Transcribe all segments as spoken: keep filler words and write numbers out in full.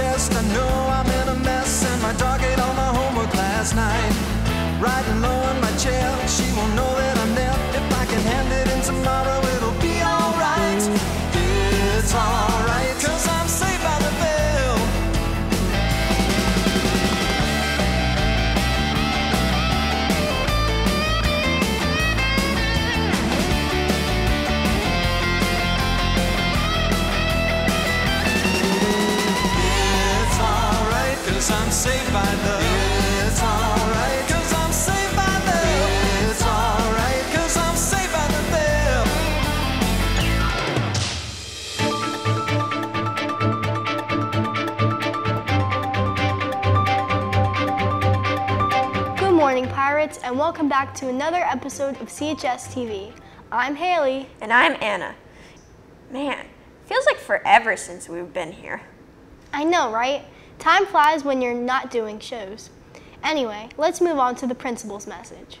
test. I know I'm in a mess, and my dog ate all my homework last night. Riding low in my chair, she won't know that I'm there. If I can hand it in tomorrow, it'll be alright. It's alright, cause I'm saved by the bell. It's alright, cause I'm saved by the bell. It's alright, cause I'm saved by the bell. It's alright, cause I'm saved by the bell. Good morning, Pirates, and welcome back to another episode of C H S T V. I'm Haley. And I'm Anna. Man, feels like forever since we've been here. I know, right? Time flies when you're not doing shows. Anyway, let's move on to the principal's message.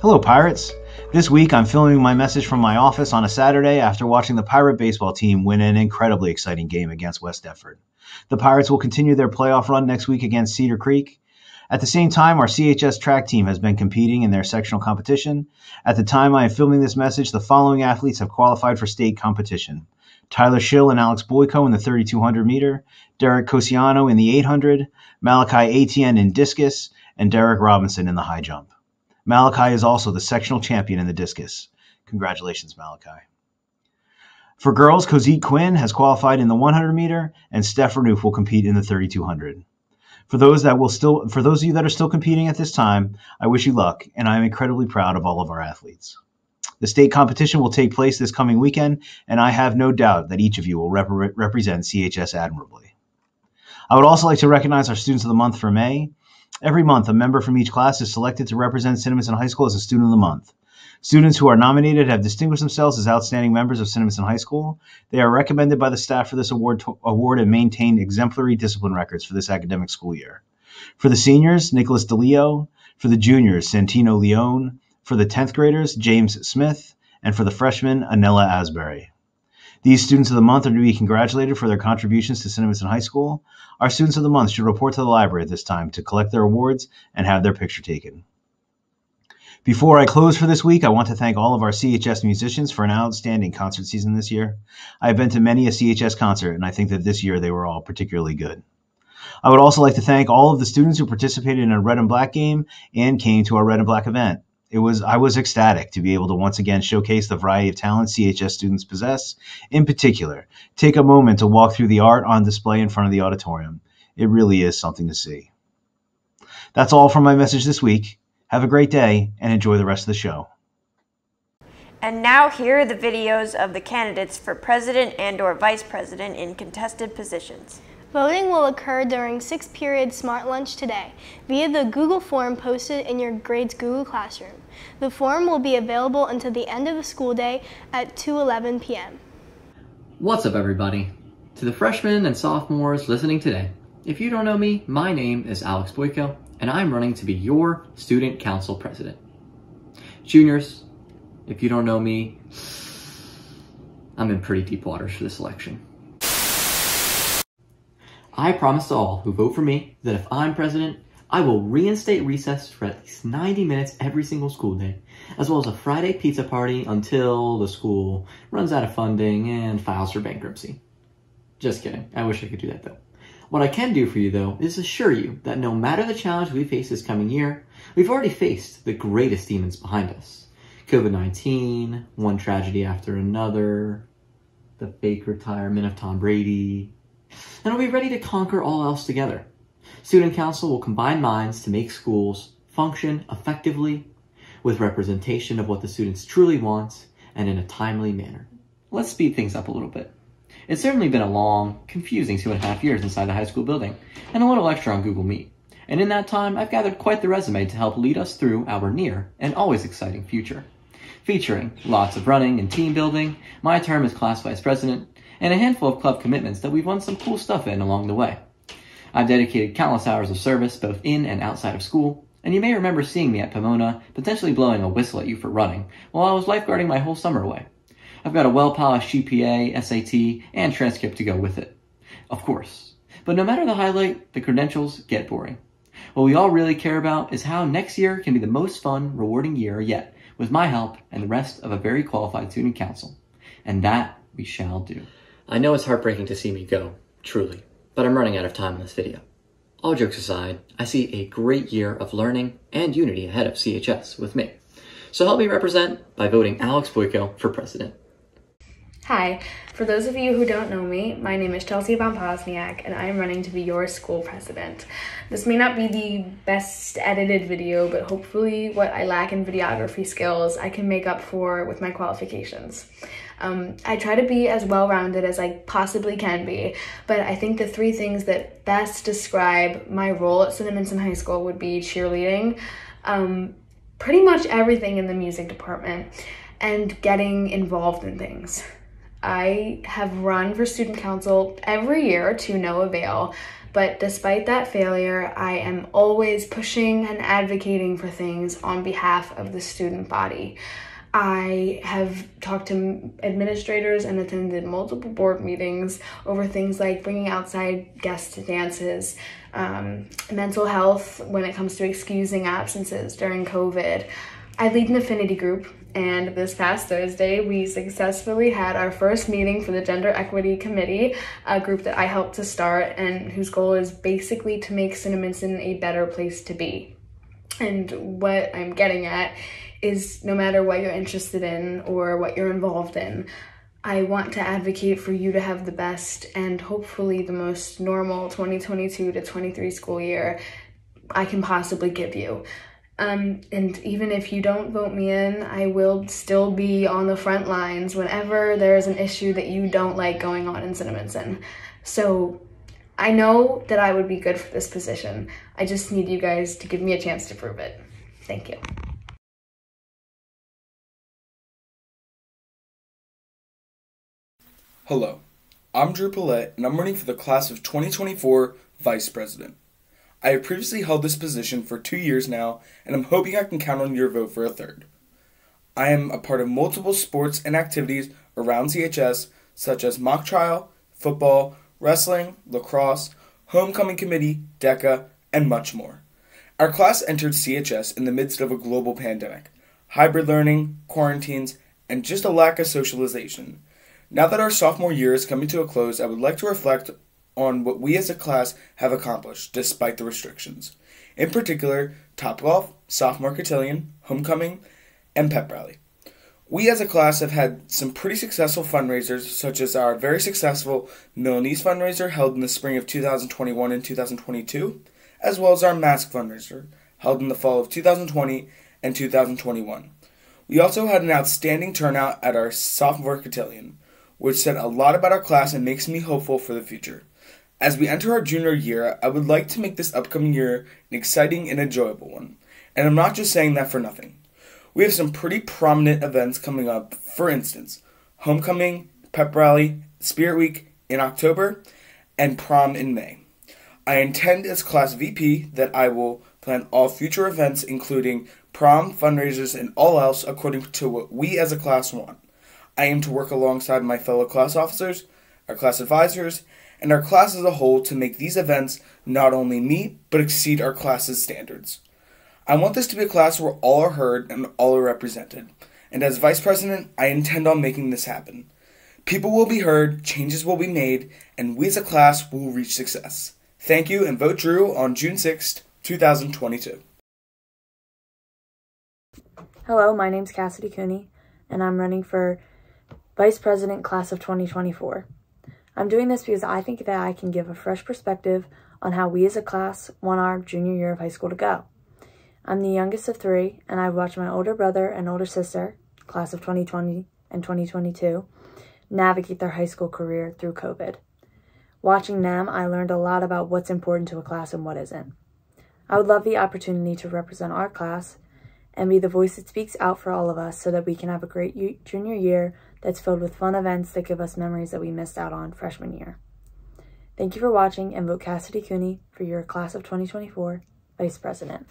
Hello, Pirates. This week, I'm filming my message from my office on a Saturday after watching the Pirate baseball team win an incredibly exciting game against West Defford. The Pirates will continue their playoff run next week against Cedar Creek. At the same time, our C H S track team has been competing in their sectional competition. At the time I am filming this message, the following athletes have qualified for state competition. Tyler Schill and Alex Boyko in the thirty-two hundred meter, Derek Cosiano in the eight hundred, Malachi Etienne in discus, and Derek Robinson in the high jump. Malachi is also the sectional champion in the discus. Congratulations, Malachi. For girls, Kozeet Quinn has qualified in the one hundred meter, and Steph Renouf will compete in the thirty-two hundred. For those that will still, for those of you that are still competing at this time, I wish you luck, and I am incredibly proud of all of our athletes. The state competition will take place this coming weekend, and I have no doubt that each of you will rep represent C H S admirably. I would also like to recognize our Students of the Month for May. Every month, a member from each class is selected to represent Cinnaminson High School as a Student of the Month. Students who are nominated have distinguished themselves as outstanding members of Cinnaminson High School. They are recommended by the staff for this award, to, award and maintain exemplary discipline records for this academic school year. For the seniors, Nicholas DeLeo. For the juniors, Santino Leone. For the tenth graders, James Smith. And for the freshmen, Anella Asbury. These Students of the Month are to be congratulated for their contributions to Cinnaminson High School. Our Students of the Month should report to the library at this time to collect their awards and have their picture taken. Before I close for this week, I want to thank all of our C H S musicians for an outstanding concert season this year. I have been to many a C H S concert, and I think that this year they were all particularly good. I would also like to thank all of the students who participated in a Red and Black game and came to our Red and Black event. It was, I was ecstatic to be able to once again showcase the variety of talents C H S students possess. In particular, take a moment to walk through the art on display in front of the auditorium. It really is something to see. That's all from my message this week. Have a great day and enjoy the rest of the show. And now here are the videos of the candidates for president and or vice president in contested positions. Voting will occur during sixth period Smart Lunch today via the Google form posted in your grade's Google Classroom. The form will be available until the end of the school day at two eleven p m What's up, everybody? To the freshmen and sophomores listening today, if you don't know me, my name is Alex Boyko, and I'm running to be your student council president. Juniors, if you don't know me, I'm in pretty deep waters for this election. I promise to all who vote for me that if I'm president, I will reinstate recess for at least ninety minutes every single school day, as well as a Friday pizza party until the school runs out of funding and files for bankruptcy. Just kidding. I wish I could do that, though. What I can do for you, though, is assure you that no matter the challenge we face this coming year, we've already faced the greatest demons behind us. COVID nineteen, one tragedy after another, the fake retirement of Tom Brady, and we'll be ready to conquer all else together. Student Council will combine minds to make schools function effectively with representation of what the students truly want and in a timely manner. Let's speed things up a little bit. It's certainly been a long, confusing two and a half years inside the high school building, and a little extra on Google Meet. And in that time, I've gathered quite the resume to help lead us through our near and always exciting future. Featuring lots of running and team building, my term as class vice president, and a handful of club commitments that we've won some cool stuff in along the way. I've dedicated countless hours of service both in and outside of school, and you may remember seeing me at Pomona, potentially blowing a whistle at you for running, while I was lifeguarding my whole summer away. I've got a well-polished G P A, S A T, and transcript to go with it. Of course. But no matter the highlight, the credentials get boring. What we all really care about is how next year can be the most fun, rewarding year yet, with my help and the rest of a very qualified student council. And that we shall do. I know it's heartbreaking to see me go, truly, but I'm running out of time in this video. All jokes aside, I see a great year of learning and unity ahead of C H S with me. So help me represent by voting Alex Boyko for president. Hi, for those of you who don't know me, my name is Chelsea von Posniak, and I am running to be your school president. This may not be the best edited video, but hopefully what I lack in videography skills, I can make up for with my qualifications. Um, I try to be as well-rounded as I possibly can be, but I think the three things that best describe my role at Cinnaminson High School would be cheerleading, um, pretty much everything in the music department, and getting involved in things. I have run for student council every year to no avail, but despite that failure, I am always pushing and advocating for things on behalf of the student body. I have talked to administrators and attended multiple board meetings over things like bringing outside guests to dances, um, mental health when it comes to excusing absences during COVID. I lead an affinity group, and this past Thursday, we successfully had our first meeting for the Gender Equity Committee, a group that I helped to start and whose goal is basically to make Cinnaminson a better place to be. And what I'm getting at is no matter what you're interested in or what you're involved in, I want to advocate for you to have the best and hopefully the most normal twenty twenty-two to twenty-three school year I can possibly give you. Um, and even if you don't vote me in, I will still be on the front lines whenever there is an issue that you don't like going on in Cinnaminson. So I know that I would be good for this position. I just need you guys to give me a chance to prove it. Thank you. Hello, I'm Drew Paulette, and I'm running for the class of twenty twenty-four Vice President. I have previously held this position for two years now, and I'm hoping I can count on your vote for a third. I am a part of multiple sports and activities around C H S, such as mock trial, football, wrestling, lacrosse, homecoming committee, DECA, and much more. Our class entered C H S in the midst of a global pandemic, hybrid learning, quarantines, and just a lack of socialization. Now that our sophomore year is coming to a close, I would like to reflect on what we as a class have accomplished despite the restrictions. In particular, Top Golf, Sophomore Cotillion, Homecoming, and Pep Rally. We as a class have had some pretty successful fundraisers, such as our very successful Milanese fundraiser held in the spring of two thousand twenty-one and two thousand twenty-two, as well as our mask fundraiser held in the fall of two thousand twenty and two thousand twenty-one. We also had an outstanding turnout at our Sophomore Cotillion, which said a lot about our class and makes me hopeful for the future. As we enter our junior year, I would like to make this upcoming year an exciting and enjoyable one. And I'm not just saying that for nothing. We have some pretty prominent events coming up, for instance, Homecoming, Pep Rally, Spirit Week in October, and Prom in May. I intend as class V P that I will plan all future events, including prom, fundraisers, and all else according to what we as a class want. I aim to work alongside my fellow class officers, our class advisors, and our class as a whole to make these events not only meet, but exceed our class's standards. I want this to be a class where all are heard and all are represented, and as Vice President, I intend on making this happen. People will be heard, changes will be made, and we as a class will reach success. Thank you, and vote Drew on June sixth, two thousand twenty-two. Hello, my name's Cassidy Cooney, and I'm running for Vice President, Class of twenty twenty-four. I'm doing this because I think that I can give a fresh perspective on how we as a class want our junior year of high school to go. I'm the youngest of three, and I've watched my older brother and older sister, class of twenty twenty and twenty twenty-two, navigate their high school career through COVID. Watching them, I learned a lot about what's important to a class and what isn't. I would love the opportunity to represent our class and be the voice that speaks out for all of us so that we can have a great junior year that's filled with fun events that give us memories that we missed out on freshman year. Thank you for watching, and vote Cassidy Cooney for your Class of twenty twenty-four Vice President.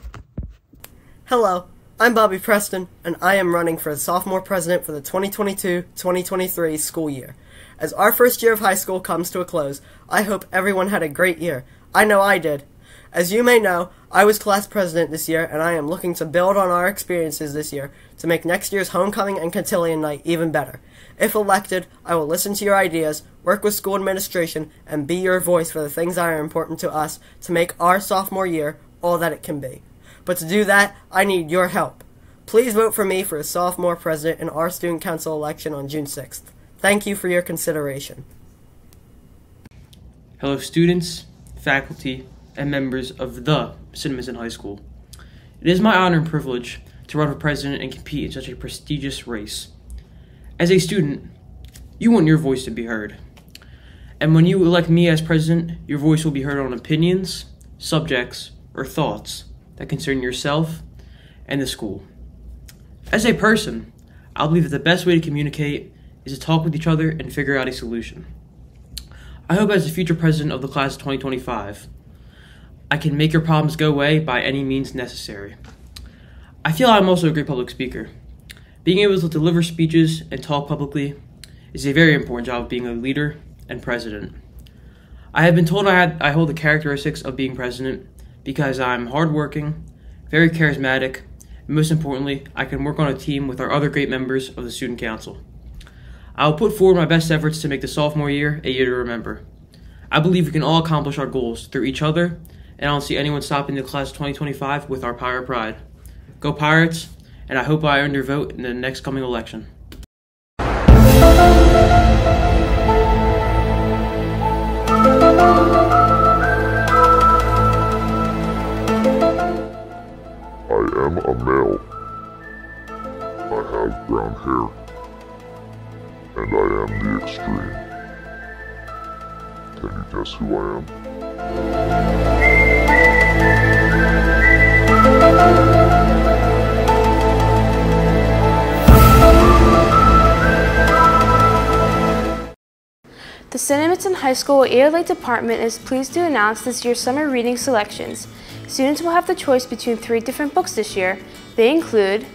Hello, I'm Bobby Preston, and I am running for the sophomore president for the twenty twenty-two twenty twenty-three school year. As our first year of high school comes to a close, I hope everyone had a great year. I know I did. As you may know, I was class president this year, and I am looking to build on our experiences this year to make next year's homecoming and cotillion night even better. If elected, I will listen to your ideas, work with school administration, and be your voice for the things that are important to us to make our sophomore year all that it can be. But to do that, I need your help. Please vote for me for a sophomore president in our student council election on June sixth. Thank you for your consideration. Hello students, faculty, and members of the Cinnaminson High School. It is my honor and privilege to run for president and compete in such a prestigious race. As a student, you want your voice to be heard. And when you elect me as president, your voice will be heard on opinions, subjects, or thoughts that concern yourself and the school. As a person, I believe that the best way to communicate is to talk with each other and figure out a solution. I hope as the future president of the class of twenty twenty-five, I can make your problems go away by any means necessary. I feel I'm also a great public speaker. Being able to deliver speeches and talk publicly is a very important job of being a leader and president. I have been told I, had, I hold the characteristics of being president because I'm hardworking, very charismatic, and most importantly, I can work on a team with our other great members of the student council. I will put forward my best efforts to make the sophomore year a year to remember. I believe we can all accomplish our goals through each other, and I don't see anyone stopping the class of twenty twenty-five with our Pirate Pride. Go Pirates, and I hope I earn your vote in the next coming election. I am a male, I have brown hair, and I am the extreme. Can you guess who I am? The Cinnaminson High School A L A Department is pleased to announce this year's summer reading selections. Students will have the choice between three different books this year. They include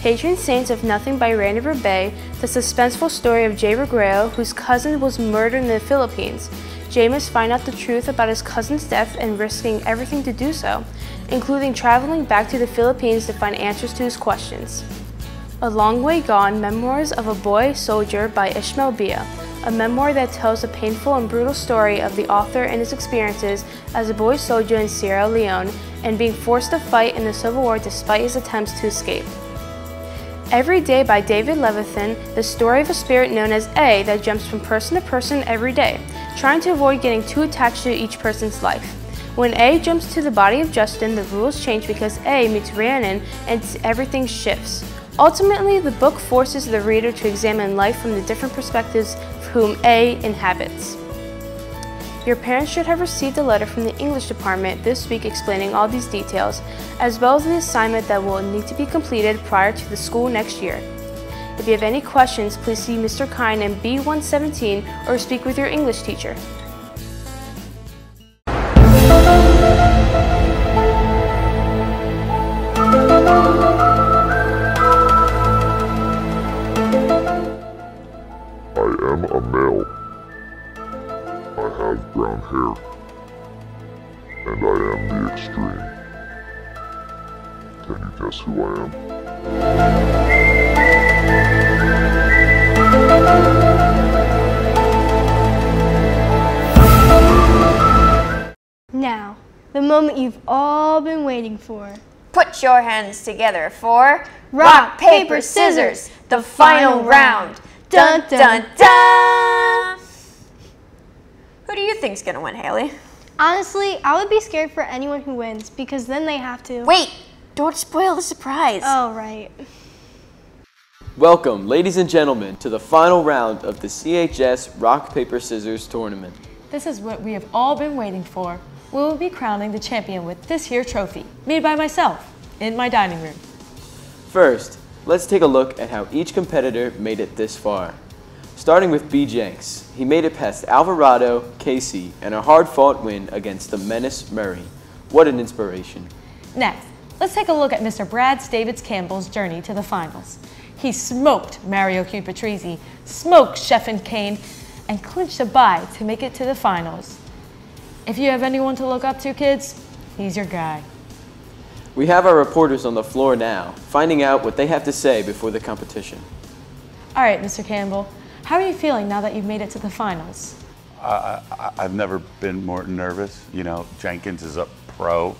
Patron Saints of Nothing by Randy Ribay, the suspenseful story of Jay Regreo, whose cousin was murdered in the Philippines. Jay must find out the truth about his cousin's death and risking everything to do so, including traveling back to the Philippines to find answers to his questions. A Long Way Gone, Memoirs of a Boy Soldier by Ishmael Beah, a memoir that tells the painful and brutal story of the author and his experiences as a boy soldier in Sierra Leone and being forced to fight in the Civil War despite his attempts to escape. Every Day by David Levithan, the story of a spirit known as A that jumps from person to person every day, trying to avoid getting too attached to each person's life. When A jumps to the body of Justin, the rules change because A meets Rhiannon and everything shifts. Ultimately, the book forces the reader to examine life from the different perspectives whom A inhabits. Your parents should have received a letter from the English department this week explaining all these details, as well as an assignment that will need to be completed prior to the school next year. If you have any questions, please see Mister Kine in B one seventeen or speak with your English teacher. Who I am. Now, the moment you've all been waiting for. Put your hands together for Rock, Paper, Scissors, the final round. Dun, dun, dun! Who do you think's gonna win, Haley? Honestly, I would be scared for anyone who wins because then they have to. Wait! Don't spoil the surprise. Oh, right. Welcome, ladies and gentlemen, to the final round of the C H S Rock, Paper, Scissors tournament. This is what we have all been waiting for. We will be crowning the champion with this here trophy, made by myself, in my dining room. First, let's take a look at how each competitor made it this far. Starting with B. Jenks, he made it past Alvarado, Casey, and a hard-fought win against the Menace Murray. What an inspiration. Next. Let's take a look at Mister Brad Stavitz Campbell's journey to the finals. He smoked Mario Cupitrizi, smoked Chef and Kane, and clinched a bye to make it to the finals. If you have anyone to look up to, kids, he's your guy. We have our reporters on the floor now, finding out what they have to say before the competition. All right, Mister Campbell, how are you feeling now that you've made it to the finals? Uh, I, I've never been more nervous. You know, Jenkins is a pro.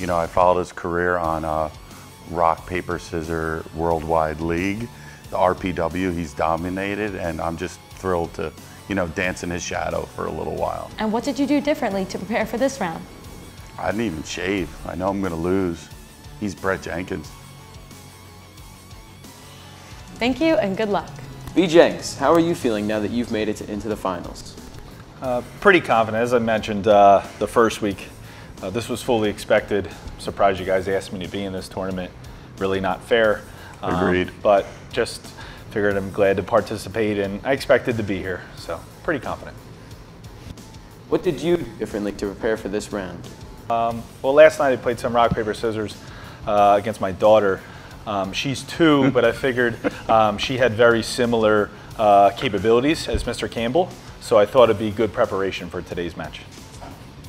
You know, I followed his career on a rock, paper, scissor worldwide league. The R P W, he's dominated, and I'm just thrilled to, you know, dance in his shadow for a little while. And what did you do differently to prepare for this round? I didn't even shave. I know I'm going to lose. He's Brett Jenkins. Thank you and good luck. B. Jenks, how are you feeling now that you've made it to, into the finals? Uh, pretty confident. As I mentioned uh, the first week, uh, this was fully expected. I'm surprised you guys asked me to be in this tournament. Really not fair. Um, Agreed. But just figured I'm glad to participate, and I expected to be here, so pretty confident. What did you do differently to prepare for this round? Um, well, last night I played some rock, paper, scissors uh, against my daughter. Um, she's two, but I figured um, she had very similar uh, capabilities as Mister Campbell, so I thought it'd be good preparation for today's match.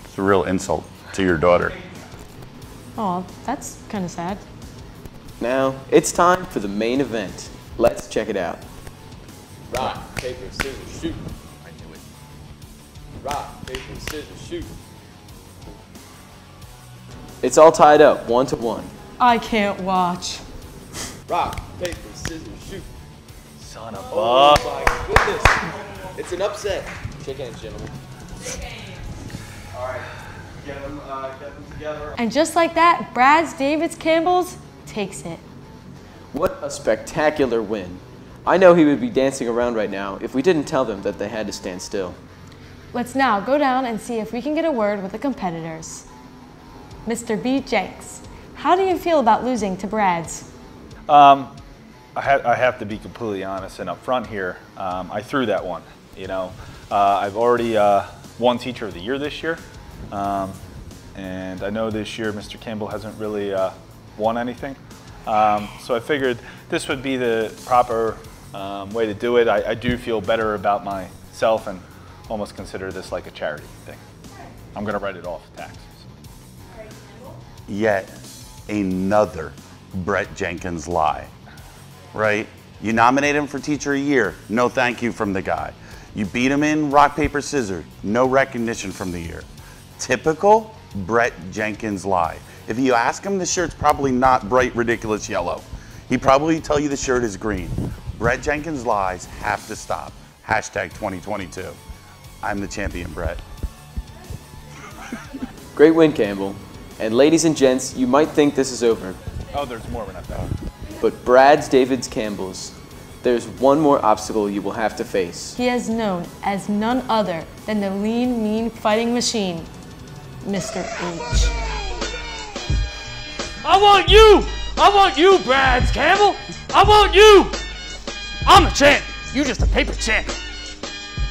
It's a real insult to your daughter. Oh, that's kind of sad. Now it's time for the main event. Let's check it out. Rock, paper, scissors, shoot. I knew it. Rock, paper, scissors, shoot. It's all tied up, one to one. I can't watch. Rock, paper, scissors, shoot. Son of a... Oh my goodness. It's an upset. Shake hands, gentlemen. Shake hands. All right. Get them, uh, get them together. And just like that, Brad Stavitz Campbell's takes it. What a spectacular win. I know he would be dancing around right now if we didn't tell them that they had to stand still. Let's now go down and see if we can get a word with the competitors. Mister B. Jenks, how do you feel about losing to Brad's? Um, I, ha I have to be completely honest and upfront here. Um, I threw that one. You know, uh, I've already uh, won Teacher of the Year this year, um, and I know this year Mister Campbell hasn't really uh, won anything. Um, so I figured this would be the proper um, way to do it. I, I do feel better about myself and almost consider this like a charity thing. I'm going to write it off tax. Yet another Brett Jenkins lie, right? You nominate him for Teacher of the Year, no thank you from the guy. You beat him in rock, paper, scissors, no recognition from the year. Typical Brett Jenkins lie. If you ask him, the shirt's probably not bright, ridiculous yellow. He'd probably tell you the shirt is green. Brett Jenkins lies have to stop. Hashtag twenty twenty-two. I'm the champion, Brett. Great win, Campbell. And ladies and gents, you might think this is over. Oh, there's more when I found. But Brad Stavitz Campbell's, there's one more obstacle you will have to face. He is known as none other than the lean, mean fighting machine, Mister H. I want you! I want you, Brad Campbell! I want you! I'm the champ! You just a paper champ!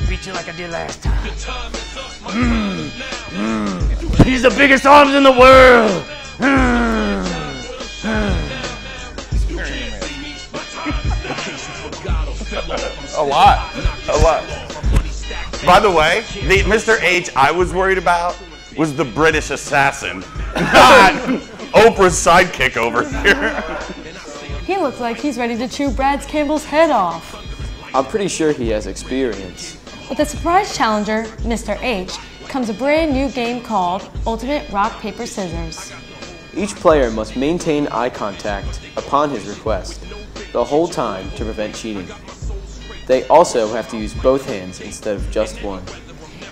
Beat you like I did last time. Mm. Mm. He's the biggest arms in the world. A lot, a lot. By the way, the Mister H I was worried about was the British assassin, not Oprah's sidekick over here. He looks like he's ready to chew Brad Campbell's head off. I'm pretty sure he has experience. With the surprise challenger, Mister H, comes a brand new game called Ultimate Rock, Paper, Scissors. Each player must maintain eye contact upon his request the whole time to prevent cheating. They also have to use both hands instead of just one.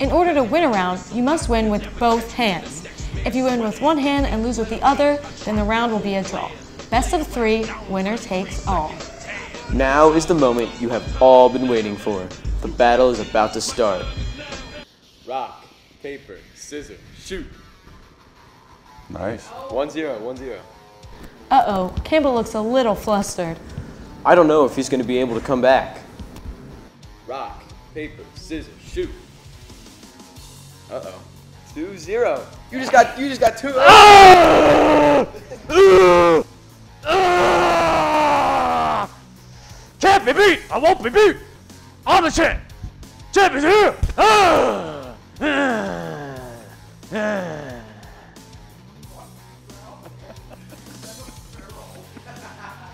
In order to win a round, you must win with both hands. If you win with one hand and lose with the other, then the round will be a draw. Best of three, winner takes all. Now is the moment you have all been waiting for. The battle is about to start. Rock, paper, scissors, shoot. Nice. One zero, one zero. Uh-oh, Campbell looks a little flustered. I don't know if he's going to be able to come back. Rock, paper, scissors, shoot. Uh-oh. two zero. You just got you just got two. Ah! Ah! Can't be beat! I won't be beat! I'm the champ! Champ is here! Ah! Ah! Ah!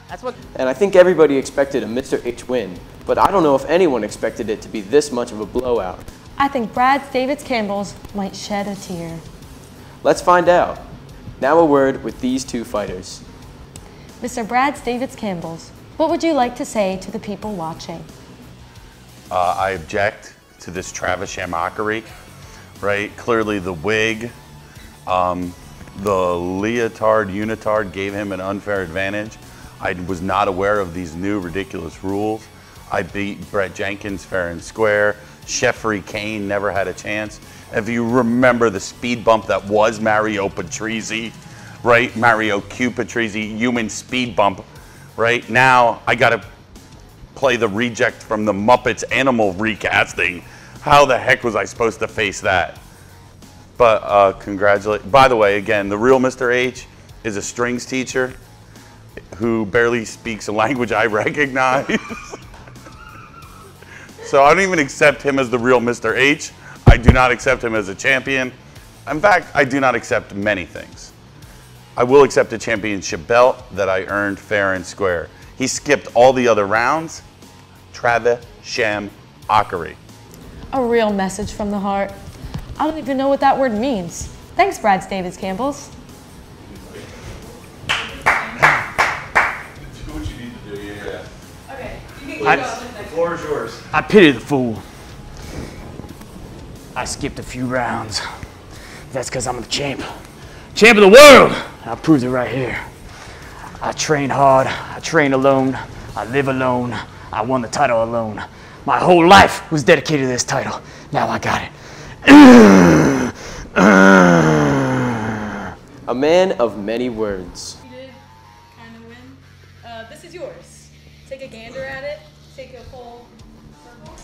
That's what. And I think everybody expected a Mister H win, but I don't know if anyone expected it to be this much of a blowout. I think Brad Stavitz Campbell's might shed a tear. Let's find out. Now a word with these two fighters. Mister Brad Stavitz Campbell's, what would you like to say to the people watching? Uh, I object to this Travis mockery, right? Clearly the wig, um, the leotard, unitard gave him an unfair advantage. I was not aware of these new ridiculous rules. I beat Brett Jenkins fair and square. Jeffrey Kane never had a chance. If you remember the speed bump that was Mario Cupitrizi, right? Mario Cupitrizi, human speed bump, right? Now I gotta play the reject from the Muppets animal recasting. How the heck was I supposed to face that? But uh, congratulate, by the way, again, the real Mister H is a strings teacher who barely speaks a language I recognize. So I don't even accept him as the real Mister H. I do not accept him as a champion. In fact, I do not accept many things. I will accept a championship belt that I earned fair and square. He skipped all the other rounds. Travis Sham-Ockery. A real message from the heart. I don't even know what that word means. Thanks, Brad Stavitz Campbell's. I, the floor is yours. I pity the fool. I skipped a few rounds. That's because I'm the champ. Champ of the world! I proved it right here. I train hard. I train alone. I live alone. I won the title alone. My whole life was dedicated to this title. Now I got it. A man of many words. You did kind of win. Uh, this is yours. Take a gander at it. Take a full circle.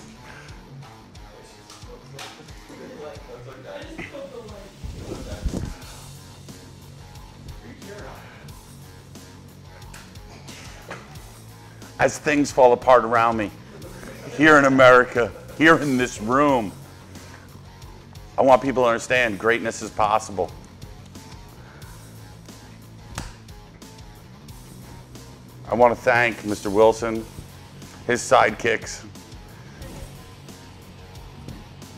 As things fall apart around me, here in America, here in this room, I want people to understand greatness is possible. I want to thank Mister Wilson, his sidekicks,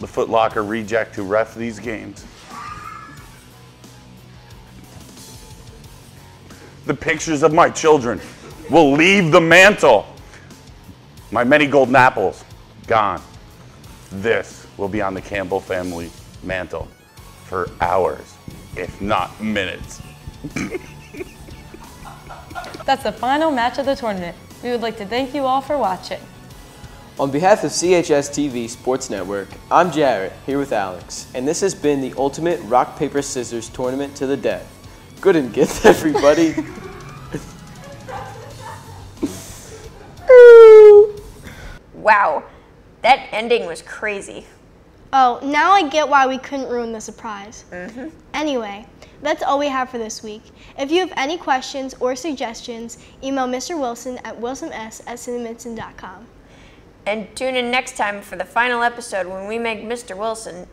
the Foot Locker reject who ref these games, the pictures of my children will leave the mantle. My many golden apples, gone. This will be on the Campbell family mantle for hours, if not minutes. That's the final match of the tournament. We would like to thank you all for watching. On behalf of C H S T V Sports Network, I'm Jarrett, here with Alex, and this has been the ultimate rock, paper, scissors tournament to the death. Good and get everybody. Wow, that ending was crazy. Oh, now I get why we couldn't ruin the surprise. Mm-hmm. Anyway, that's all we have for this week. If you have any questions or suggestions, email Mister Wilson at wilsons at cinnaminson dot com. And tune in next time for the final episode when we make Mister Wilson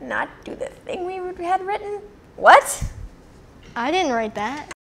not do the thing we had written. What? I didn't write that.